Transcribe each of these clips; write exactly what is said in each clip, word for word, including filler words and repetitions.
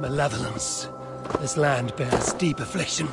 Malevolence. This land bears deep affliction.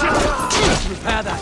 Chester, repair that.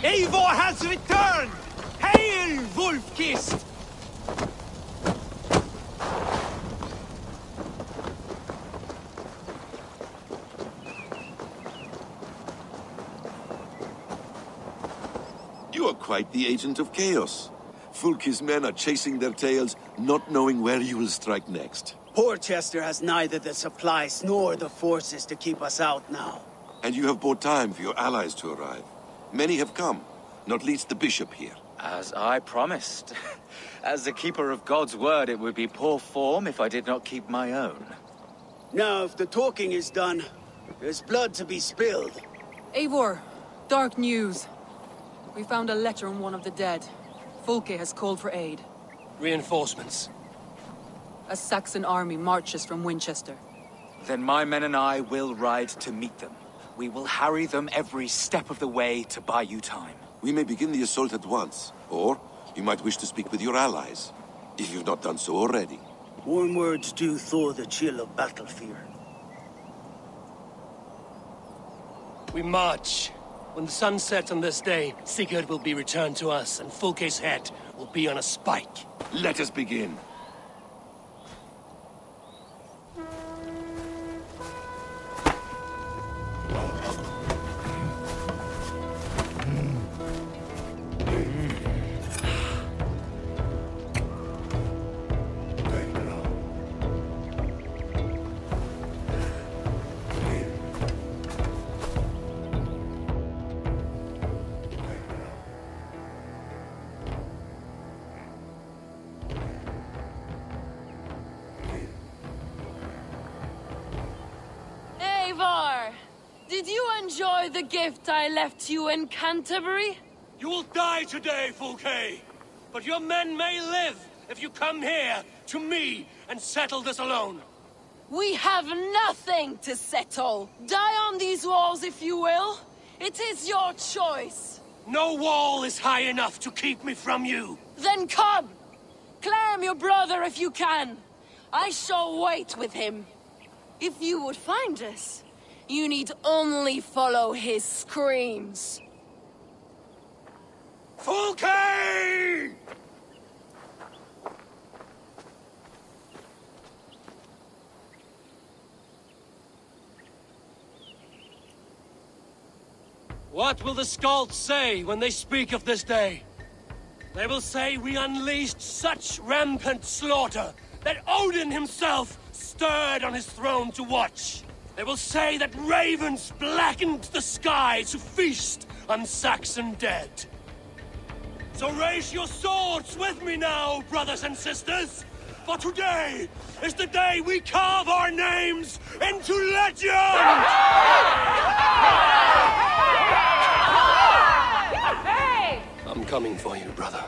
Eivor has returned! Hail, Wolfkist! You are quite the agent of chaos. Fulke's men are chasing their tails, not knowing where you will strike next. Poor Chester has neither the supplies nor the forces to keep us out now. And you have bought time for your allies to arrive. Many have come, not least the bishop here. As I promised. As the keeper of God's word, it would be poor form if I did not keep my own. Now, if the talking is done, there's blood to be spilled. Eivor, dark news. We found a letter on one of the dead. Fulke has called for aid. Reinforcements. A Saxon army marches from Winchester. Then my men and I will ride to meet them. We will harry them every step of the way to buy you time. We may begin the assault at once, or you might wish to speak with your allies, if you've not done so already. Warm words do thaw the chill of battle fear. We march. When the sun sets on this day, Sigurd will be returned to us, and Fulke's head will be on a spike. Let us begin. Did you enjoy the gift I left you in Canterbury? You will die today, Fouquet! But your men may live if you come here, to me, and settle this alone. We have nothing to settle. Die on these walls if you will. It is your choice. No wall is high enough to keep me from you. Then come! Claim your brother if you can. I shall wait with him. If you would find us, you need only follow his screams. Fulke! What will the Skalds say when they speak of this day? They will say we unleashed such rampant slaughter that Odin himself stirred on his throne to watch. They will say that ravens blackened the sky to feast on Saxon dead. So raise your swords with me now, brothers and sisters, for today is the day we carve our names into legend! I'm coming for you, brother.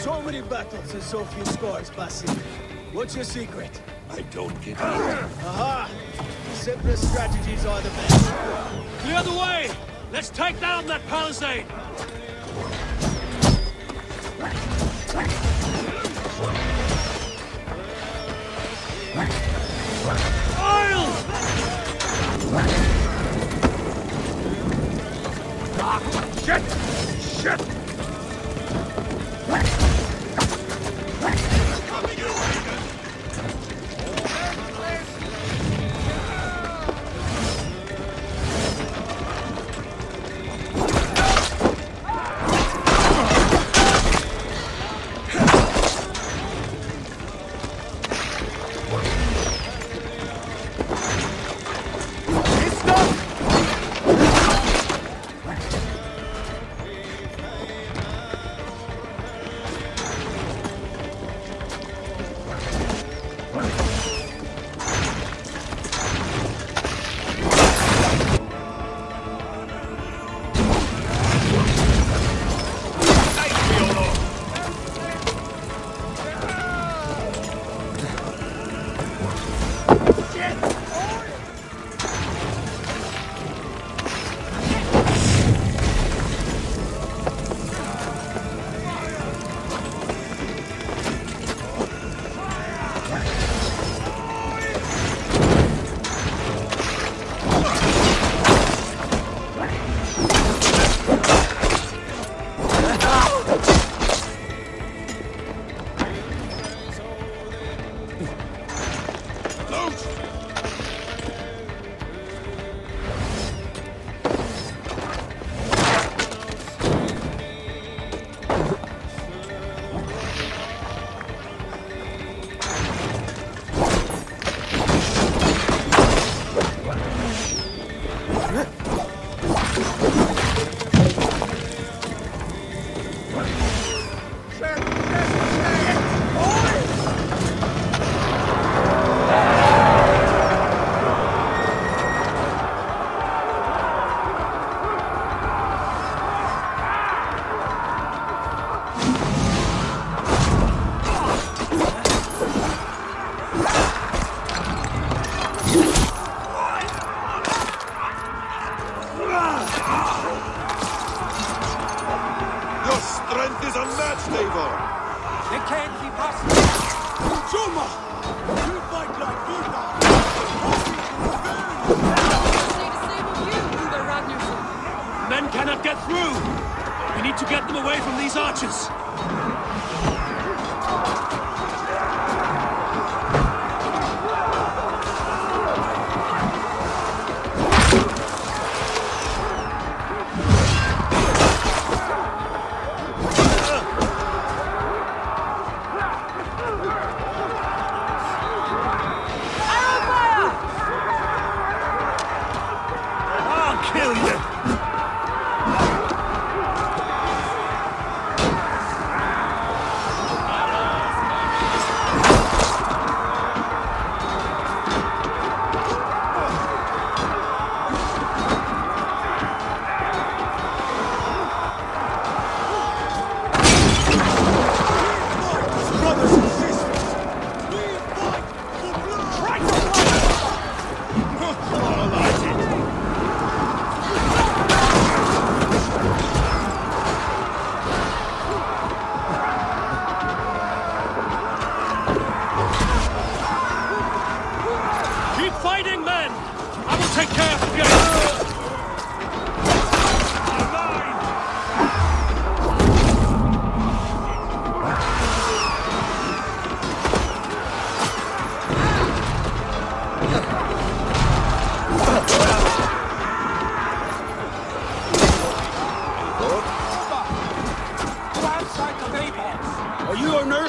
So many battles and so few scores, Bassi. What's your secret? I don't give up. Aha! The simplest strategies are the best. Clear the way! Let's take down that palisade! Oil! Ah, shit! Shit!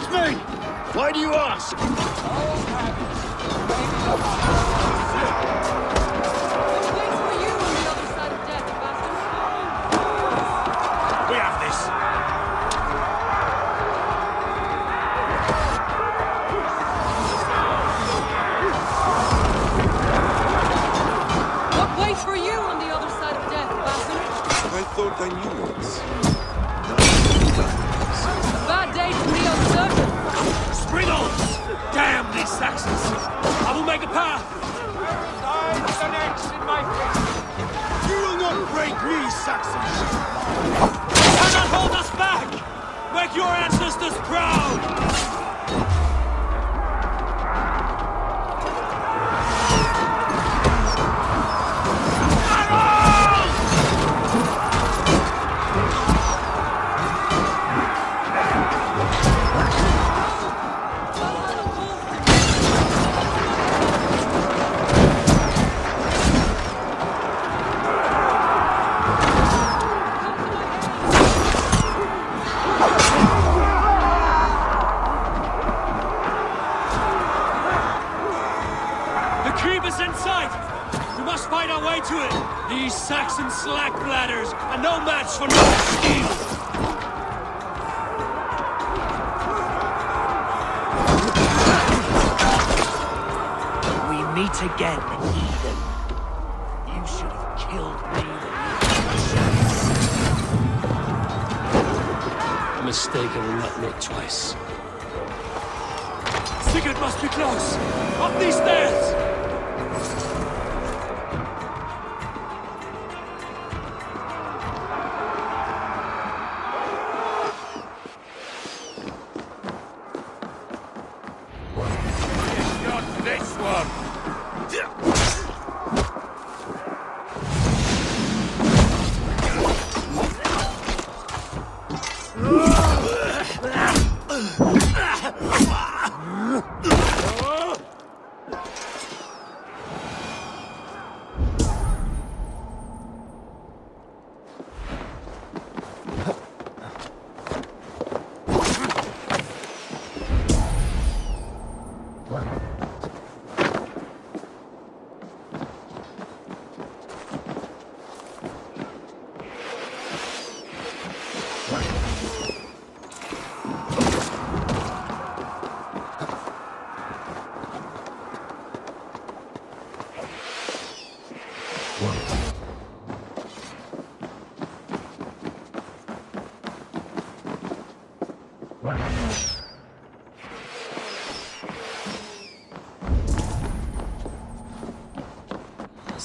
Trust me! Why do you ask?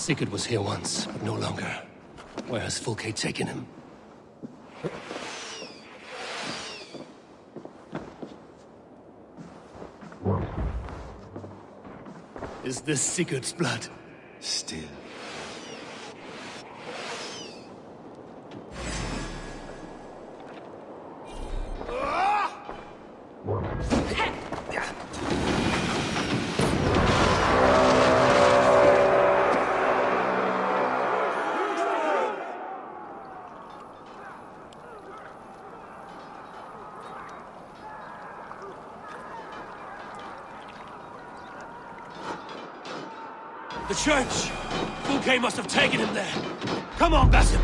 Sigurd was here once, but no longer. Where has Fulke taken him? Is this Sigurd's blood? Still. Church! Fouquet must have taken him there! Come on, Basim!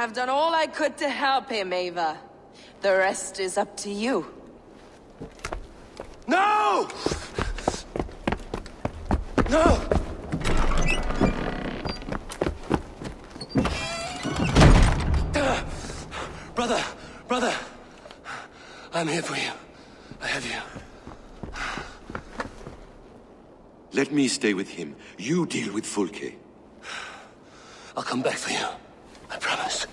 I've done all I could to help him, Ava. The rest is up to you. No! No! I'm here for you. I have you. Let me stay with him. You deal with Fulke. I'll come back for you. I promise.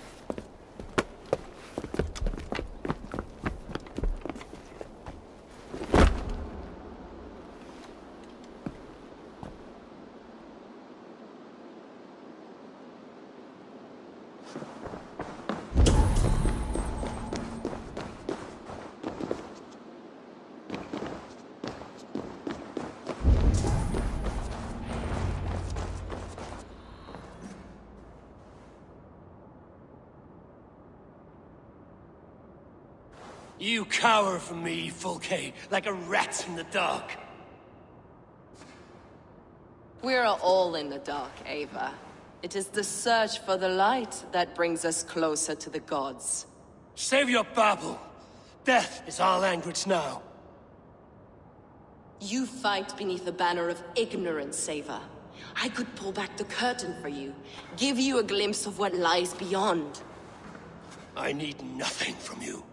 You cower from me, Fulke, like a rat in the dark. We're all in the dark, Ava. It is the search for the light that brings us closer to the gods. Save your babble. Death is our language now. You fight beneath the banner of ignorance, Ava. I could pull back the curtain for you, give you a glimpse of what lies beyond. I need nothing from you.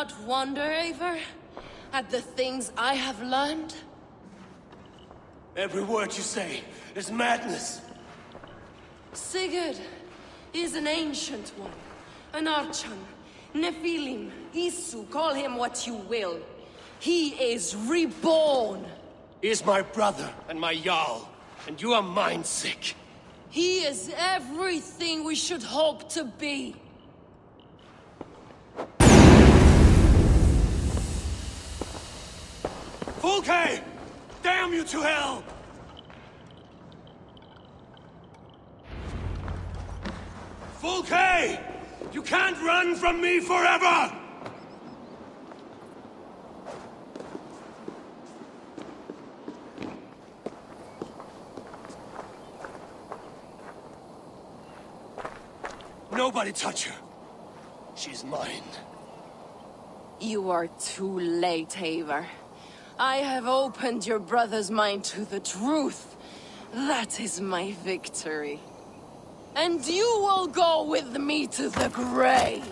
Not wonder, Eivor, at the things I have learned? Every word you say is madness. Sigurd is an ancient one, an Archan, Nephilim, Isu, call him what you will. He is reborn. He is my brother and my Jarl, and you are mind sick. He is everything we should hope to be. Fulke! Damn you to hell! Fulke! You can't run from me forever! Nobody touch her. She's mine. You are too late, Havar. I have opened your brother's mind to the truth. That is my victory. And you will go with me to the grave.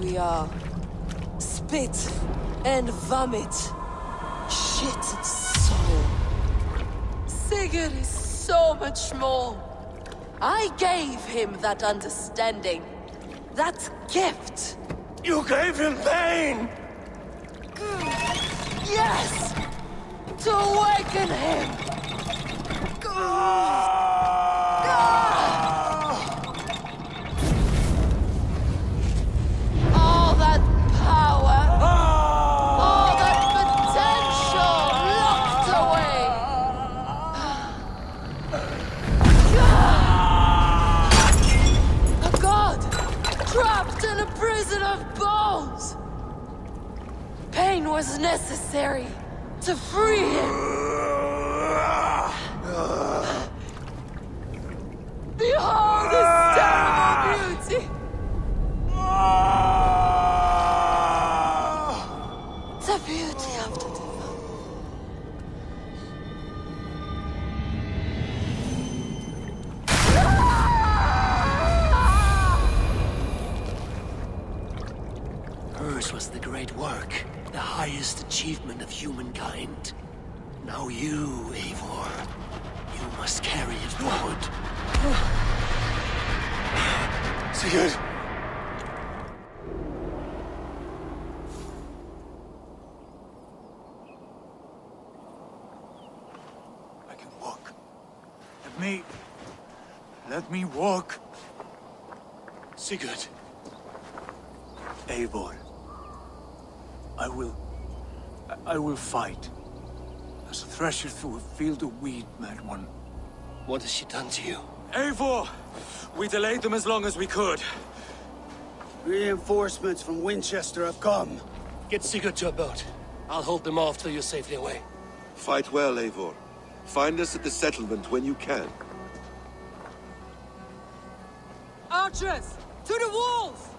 We are. Spit and vomit. Shit and soul. Sigurd is so much more. I gave him that understanding. That gift. You gave him pain! Yes! To awaken him! God. Was necessary to free him. Behold his terrible beauty. The beauty of the devil. Hers was the great work. The highest achievement of humankind. Now you, Eivor, you must carry it forward. Sigurd! I can walk. Let me... Let me walk. Sigurd. Eivor. I will... I will fight. As a thresher through a field of wheat, mad one. What has she done to you? Eivor! We delayed them as long as we could. Reinforcements from Winchester have come. Get Sigurd to a boat. I'll hold them off till you're safely away. Fight well, Eivor. Find us at the settlement when you can. Archers! To the walls!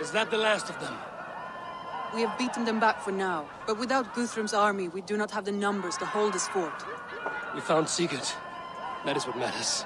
Is that the last of them? We have beaten them back for now, but without Guthrum's army, we do not have the numbers to hold this fort. We found Sigurd. That is what matters.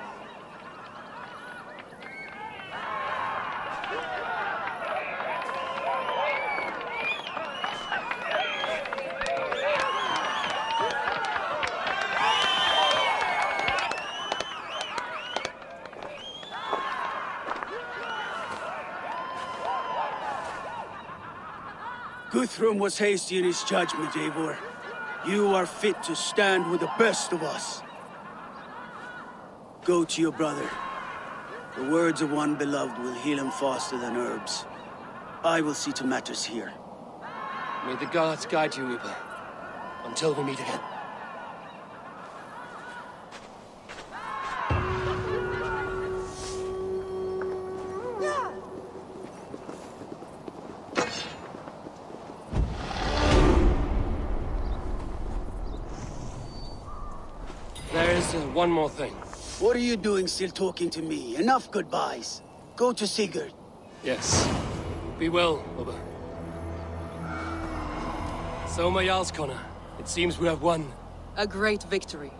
Guthrum was hasty in his judgment, Eivor. You are fit to stand with the best of us. Go to your brother. The words of one beloved will heal him faster than herbs. I will see to matters here. May the gods guide you, Oba. Until we meet again. One more thing. What are you doing still talking to me? Enough goodbyes. Go to Sigurd. Yes. Be well, Oba. So, my Jarls, Connor. It seems we have won. A great victory.